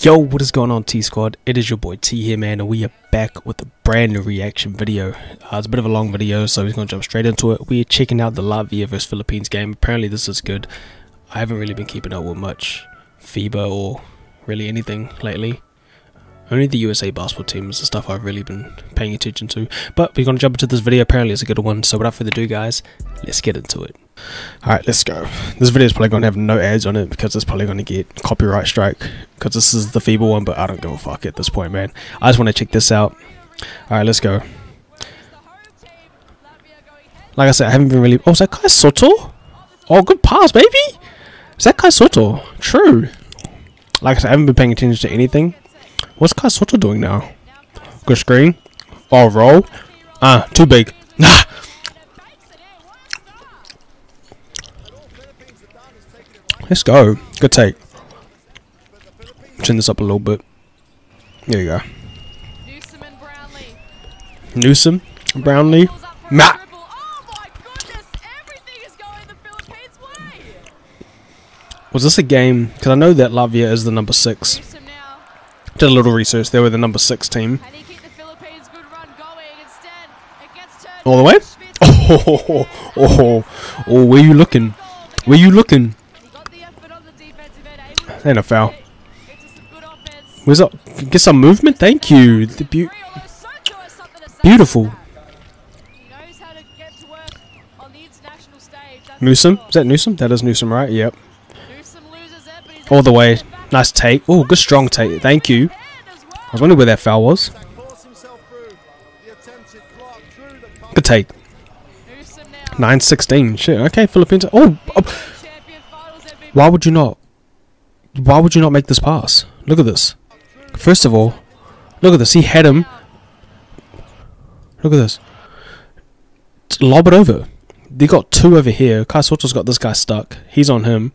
Yo, what is going on, T Squad? It is your boy T here, man, and we are back with a brand new reaction video. It's a bit of a long video, so we're gonna jump straight into it. We are checking out the Latvia versus Philippines game. Apparently this is good. I haven't really been keeping up with much FIBA or really anything lately. Only the USA basketball team is the stuff I've really been paying attention to. But we're gonna jump into this video. Apparently it's a good one, so without further ado, guys, let's get into it. Alright, let's go. This video is probably going to have no ads on it because it's probably going to get copyright strike because this is the feeble one, but I don't give a fuck at this point, man. I just want to check this out. Alright, let's go. Like I said, I haven't been really... Oh, is that Kai Sotto? Oh, good pass, baby! Is that Kai Sotto? True. Like I said, I haven't been paying attention to anything. What's Kai Sotto doing now? Good screen. Oh, roll. Too big. Nah! Let's go. Good take. Chin this up a little bit. There you go. Newsome and Brownlee. Matt. Was this a game? Because I know that Latvia is the number 6. Did a little research. They were the number 6 team. All the way? Oh, where you looking? Where you looking? And a foul. Where's up? Get some movement. Thank you. The beautiful. Newsome. Is that Newsome? That is Newsome, right? Yep. All the way. Nice take. Oh, good strong take. Thank you. I was wondering where that foul was. Good take. 9-16. Shit. Okay, Philippines. Oh. Why would you not? Why would you not make this pass? Look at this. First of all, look at this. He had him. Look at this. Lob it over. They got 2 over here. Kai Sotto's got this guy stuck. He's on him.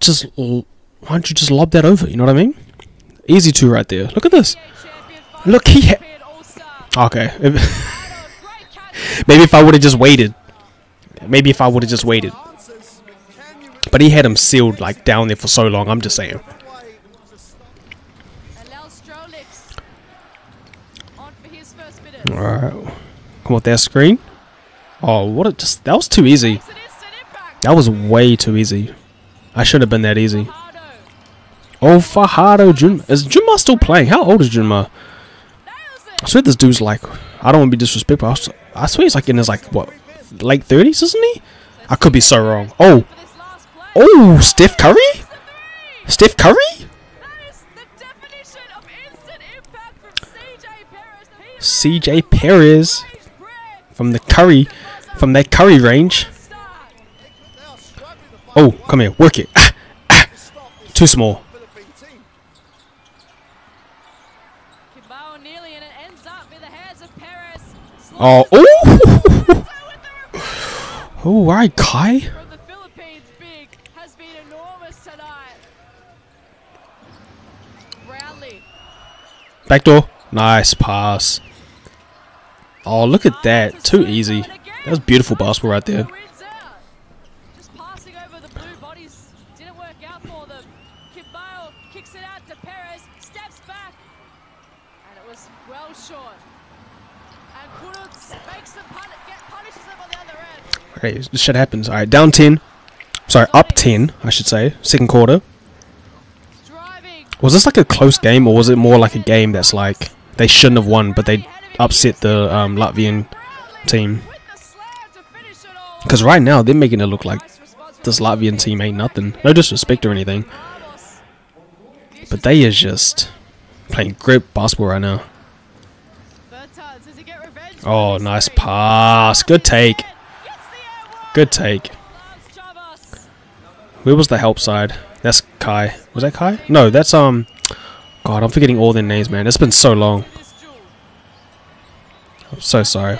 Just why don't you just lob that over? You know what I mean? Easy 2 right there. Look at this. Look, he had. Okay. Maybe if I would have just waited. Maybe if I would have just waited. But he had him sealed like down there for so long. I'm just saying. Alright. Come on, that screen. Oh, what a just. That was too easy. That was way too easy. I should have been that easy. Oh, Fajardo. Junma. Is Junma still playing? How old is Junma? I swear this dude's like. I don't want to be disrespectful. I swear he's like in his like, what, late 30s, isn't he? I could be so wrong. Oh. Oh, Steph Curry? Steph Curry? That is the definition of instant impact from CJ Perez. From that Curry range. Oh, come here, work it. Too small. Oh, oh. Oh, alright, Kai. Backdoor. Nice pass. Oh, look at that. Too easy. That was beautiful basketball right there. Okay, this shit happens. Alright, down 10. Sorry, up 10, I should say. Second quarter. Was this like a close game, or was it more like a game that's like they shouldn't have won, but they upset the Latvian team? Because right now they're making it look like this Latvian team ain't nothing. No disrespect or anything, but they are just playing great basketball right now. Oh, nice pass. Good take. Good take. Where was the help side? That's Kai. Was that Kai? No, that's God, I'm forgetting all their names, man. It's been so long. I'm so sorry.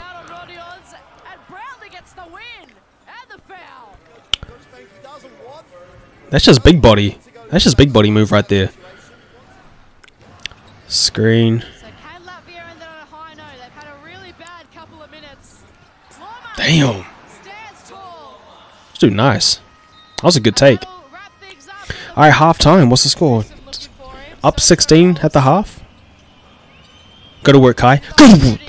That's just big body. That's just big body move right there. Screen. Damn. This dude nice. That was a good take. Alright, half time. What's the score? Up 16 at the half. Go to work, Kai. Go to work.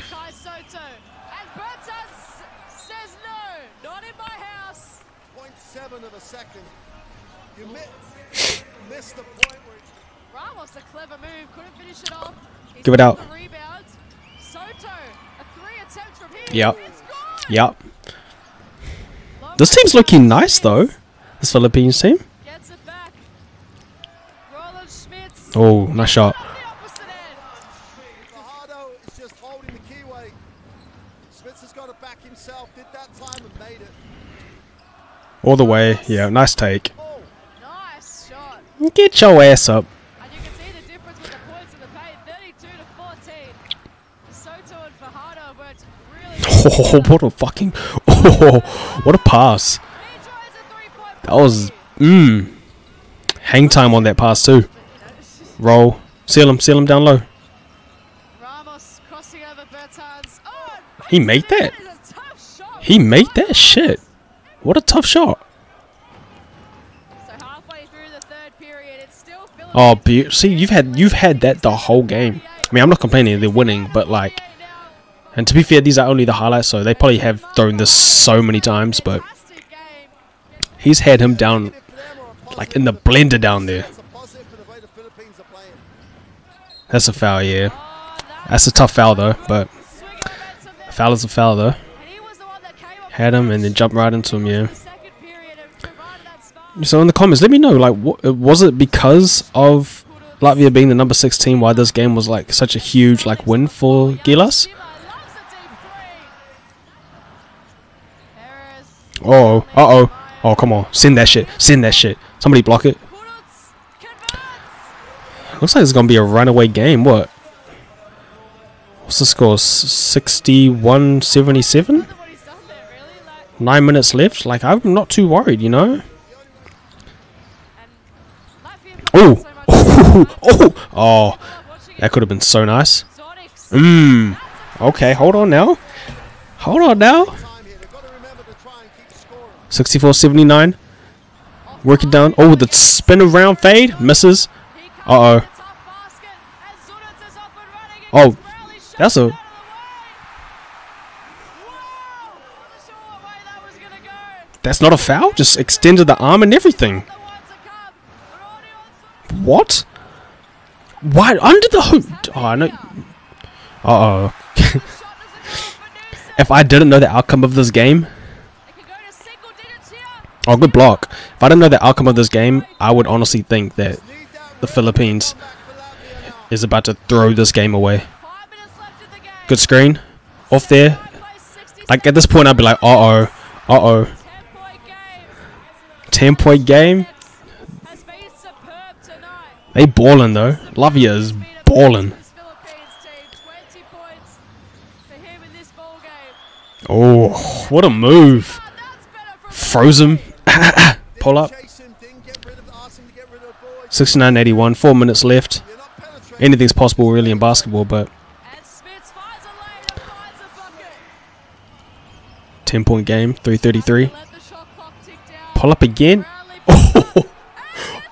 Give it out. Yep. Yep. This team's looking nice though. This Philippines team. Oh, nice shot. Fajardo is just holding the keyway. Smith has got it back himself, did that time and made it. All the way, yeah, nice take. Oh, nice shot. Get your ass up. And you can see the difference with the points in the paint, 32 to 14. Sotto and Fajardo worked really. Oh, what a fucking what a pass. That was hang time on that pass too. Roll. Seal him down low. Ramos crossing over Bertans. Oh, he made that. He made that shit. What a tough shot. So halfway through the third period, it's still Philippines. Oh, see, you've had that the whole game. I mean, I'm not complaining, they're winning, but like, and to be fair, these are only the highlights, so they probably have thrown this so many times, but he's had him down like in the blender down there. That's a foul, yeah. That's a tough foul though, but a foul is a foul though. Had him and then jumped right into him, yeah. So in the comments, let me know, like, was it because of Latvia being the number 16 why this game was like such a huge like win for Gilas? Oh, uh-oh. Oh, come on. Send that shit. Send that shit. Somebody block it. Looks like it's going to be a runaway game. What? What's the score? 61-77? 9 minutes left. Like, I'm not too worried, you know? Oh! Oh! Oh! Oh! That could have been so nice. Mmm. Okay, hold on now. Hold on now. 64-79. Work it down. Oh, the spin around fade. Misses. Uh-oh. Oh, that's a... That's not a foul? Just extended the arm and everything. What? Why? Under the hoop? Oh, I know. Uh-oh. If I didn't know the outcome of this game... Oh, good block. If I didn't know the outcome of this game, I would honestly think that... the Philippines is about to throw this game away. Good screen. Off there. Like at this point I'd be like, uh-oh. Uh-oh. 10-point game. They ballin' though. Latvia is ballin'. Oh, what a move. Froze him. Pull up. 69-81, 4 minutes left. Anything's possible really in basketball, but 10-point game, 3:33. Pull up again. Oh,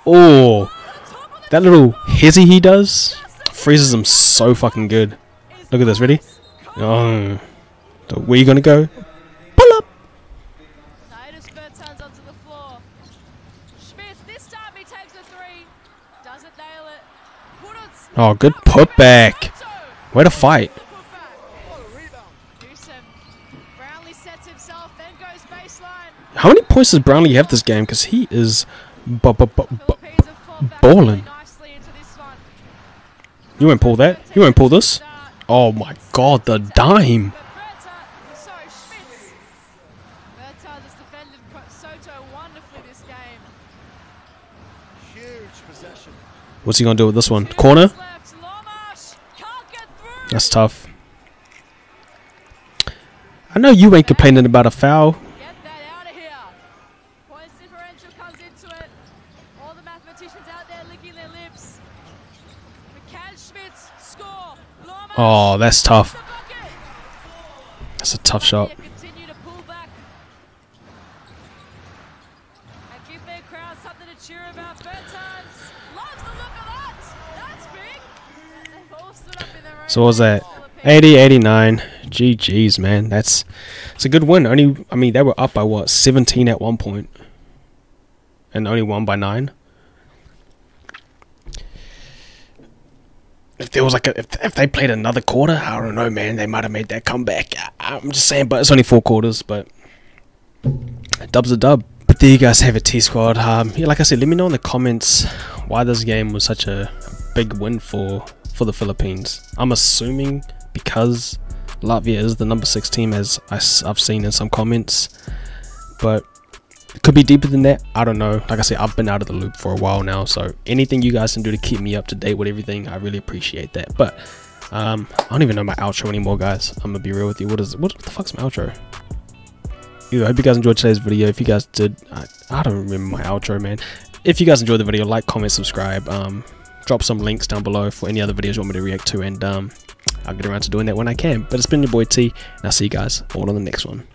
oh, that little hezzy he does freezes him so fucking good. Look at this, ready? Oh, so where you gonna go? Pull up. Oh, good putback. Way to fight. How many points does Brownlee have this game? Because he is balling. You won't pull that. You won't pull this. Oh my god, the dime. What's he gonna do with this one? Corner? That's tough. I know you ain't complaining about a foul. Oh, that's tough. That's a tough shot. So what was that? 80, 89. GG's, man. That's a good win. Only, I mean, they were up by what, 17 at one point, and only won by 9. If there was like a, if they played another quarter, I don't know, man. They might have made that comeback. I'm just saying, but it's only 4 quarters. But dub's a dub. But there you guys have it, T Squad. Yeah, like I said, let me know in the comments why this game was such a big win for the Philippines. I'm assuming because Latvia is the number 6 team, as I've seen in some comments, but it could be deeper than that. I don't know. Like I said, I've been out of the loop for a while now, so anything you guys can do to keep me up to date with everything, I really appreciate that. But I don't even know my outro anymore, guys. I'm gonna be real with you. What the fuck's my outro? Anyway, I hope you guys enjoyed today's video. If you guys did, I don't remember my outro, man. If you guys enjoyed the video, like, comment, subscribe. Drop some links down below for any other videos you want me to react to, and I'll get around to doing that when I can. But it's been your boy T, and I'll see you guys all on the next one.